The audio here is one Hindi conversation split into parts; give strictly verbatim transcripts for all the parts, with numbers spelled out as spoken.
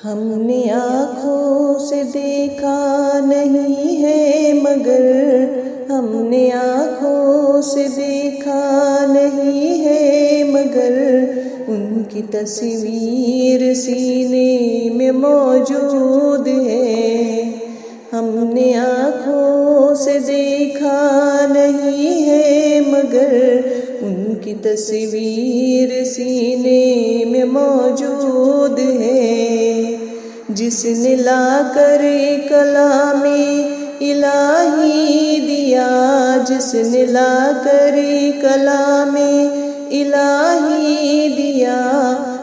हमने आँखों से देखा नहीं है मगर, हमने आँखों से देखा नहीं है मगर, उनकी तस्वीर सीने में मौजूद है। हमने आँखों से देखा नहीं है मगर, उनकी तस्वीर सीने में मौजूद है। जिसने लाकर कलामे इलाही दिया, जिसने लाकर कलामे इलाही दिया,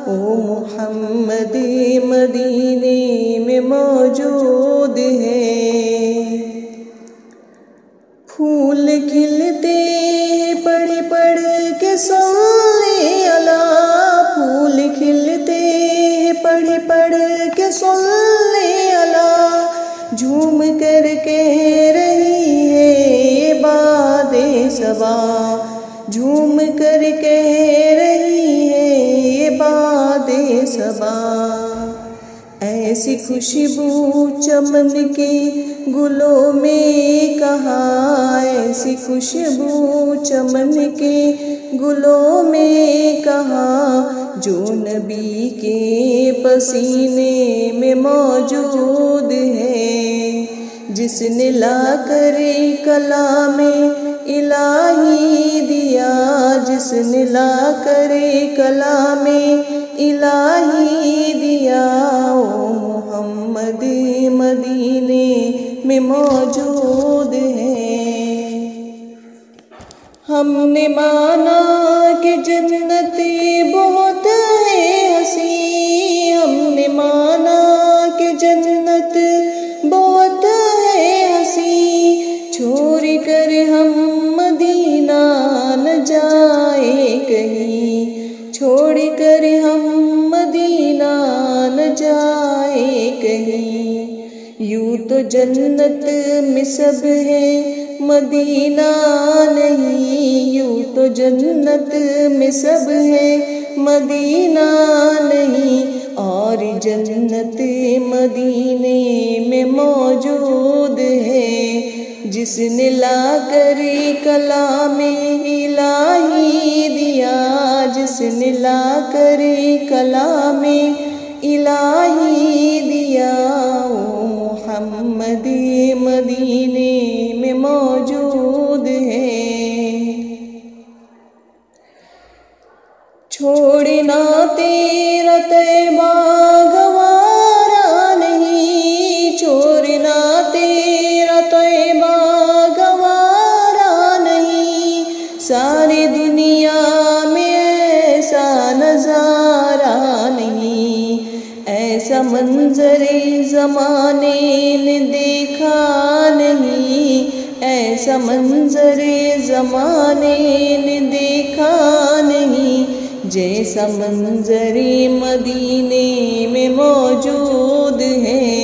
ओ मोहम्मद मदीने में मौजूद है। फूल खिलते पढ़ पढ़ के सुनने अला, फूल खिलते पढ़ पढ़ के सुनने अला, झूम कर कह रही है ये बातें सबा, झूम कर कह रही है ये बातें सबा। ऐसी खुशबू चमन के गुलों में कहाँ, ऐसी खुशबू चमन के गुलों में कहाँ, जो नबी के पसीने में मौजूद है। जिसने लाकर कलामे इलाही दिया, जिसने लाकर कलामे इलाही दिया, ओ मोहम्मद मदीने में मौजूद है। हमने माना कि जन्नत बहुत है हसी, हमने माना कि जन्नत बहुत है हसी, छोड़ कर हम मदीना न जाए कहीं, छोड़ कर हम मदीना न जाए कहीं। यूँ तो जन्नत में सब है मदीना नहीं, यूँ तो जन्नत में सब है मदीना नहीं, और जन्नत मदीने में मौजूद है। जिसने लाकर कलामे इलाही दिया, जिसने लाकर कलामे इलाही दिया, ओ मोहम्मद मदीने में मौजूद है। छोड़ना तेरा तैबा गवारा नहीं, छोड़ना तेरा तैबा गवारा नहीं, सारी दुनिया में ऐसा नज़ारा नहीं, ऐसा मंजर ज़माने ने देखा नहीं, ऐसा मंजर ज़माने ने देखा नहीं, जैसा मंजरे मदीने में मौजूद है।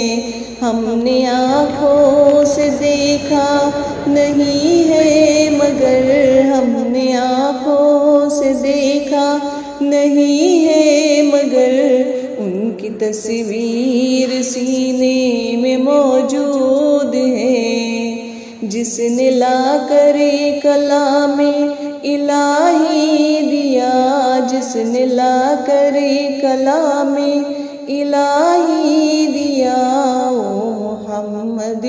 हमने आँखों से देखा नहीं है मगर, हमने आँखों से देखा नहीं है मगर, उनकी तस्वीर सीने में मौजूद है। जिसने लाकर कलामे इलाही दिया, जिसने लाकर कलामे इलाही दिया, ओ मोहम्मद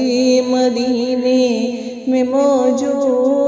मदीने में मौजूद।